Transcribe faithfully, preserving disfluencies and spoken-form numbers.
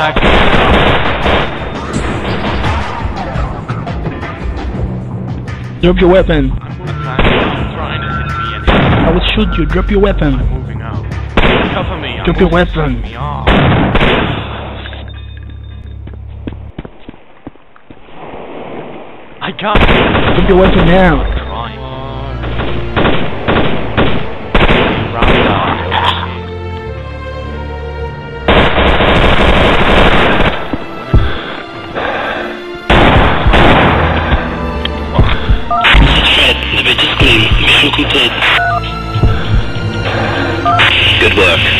attack. Drop your weapon. I'm trying to hit me anyway. I will shoot you. Drop your weapon. I'm moving out. Cover me. Drop I'm your weapon. Me off. I got you. Drop your weapon now. Good work.